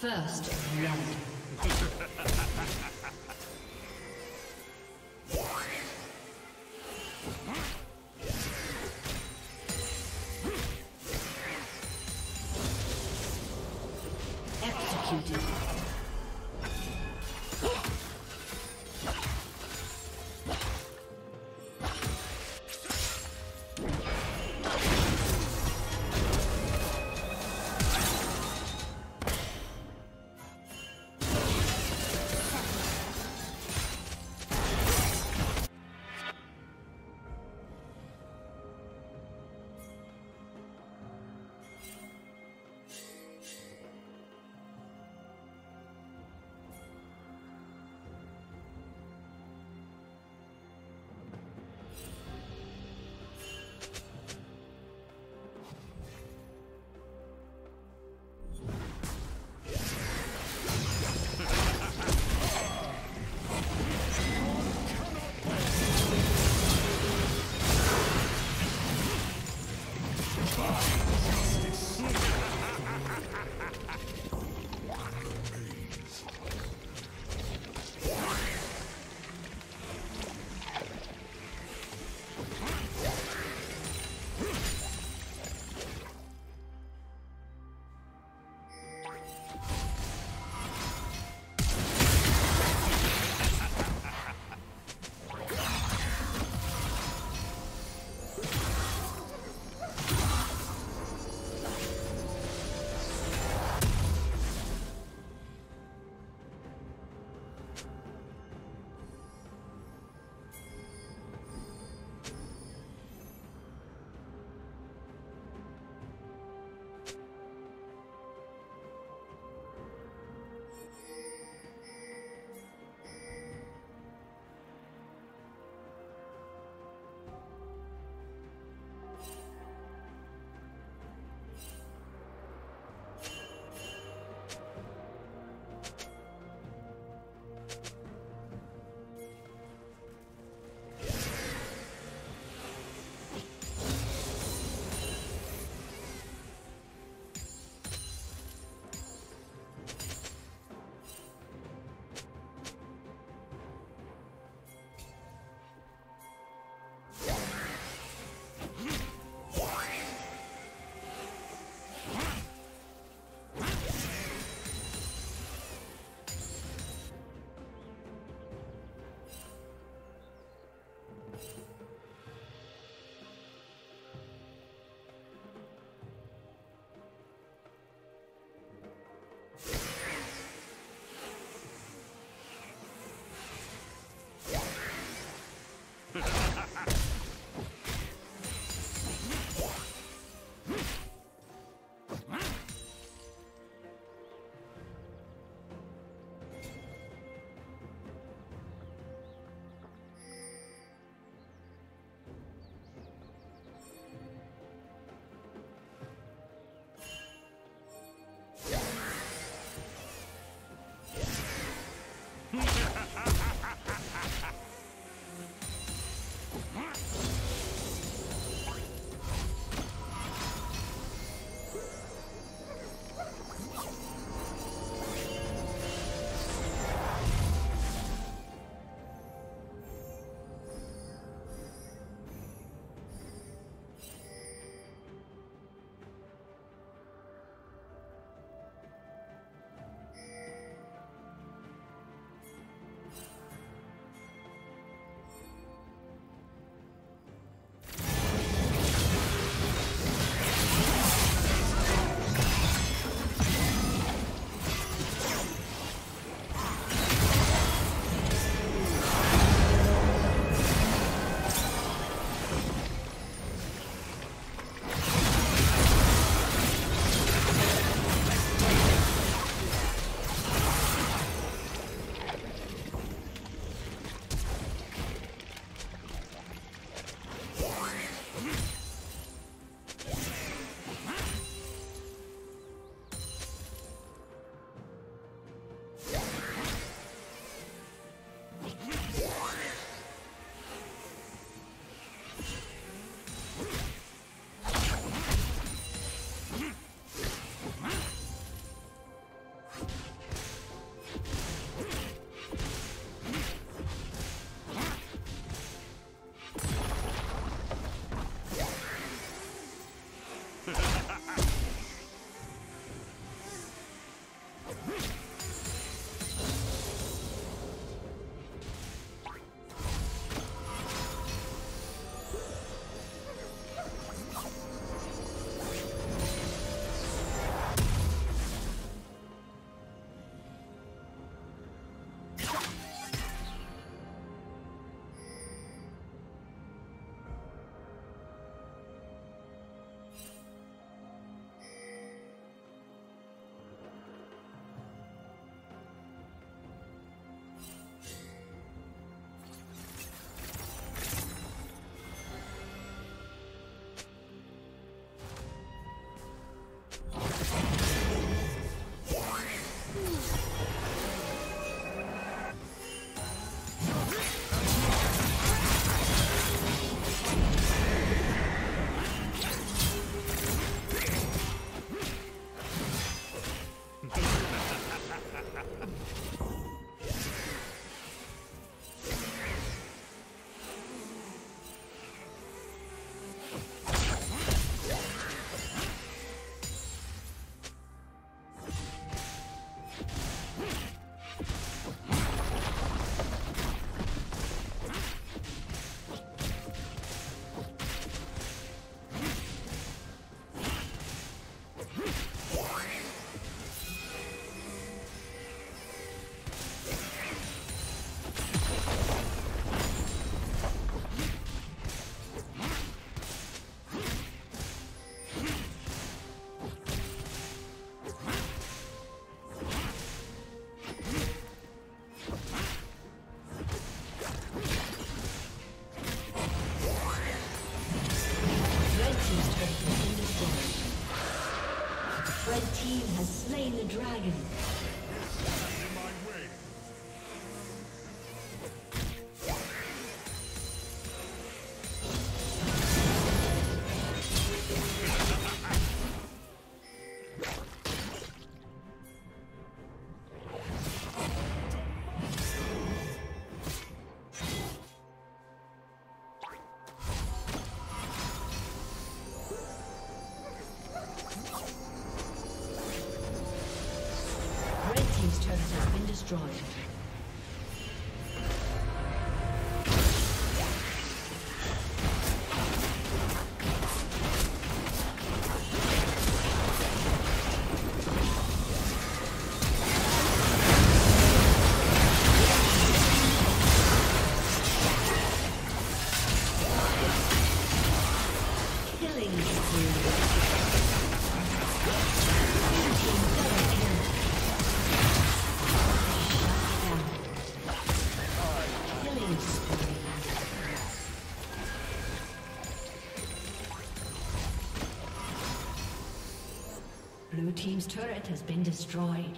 First round. team has slain the dragon. Blue team's turret has been destroyed.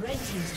Red team's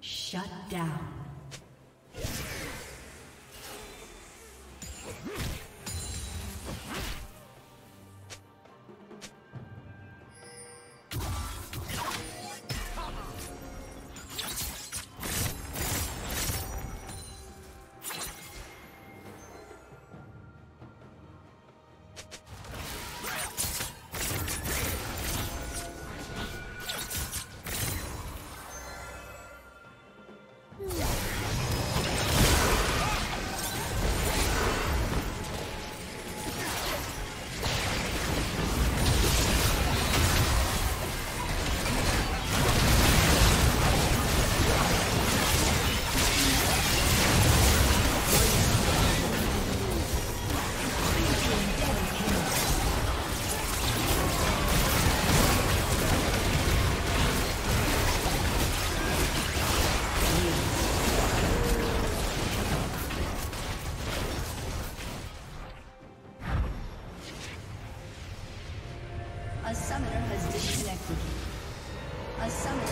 Shut down. Yeah. summon.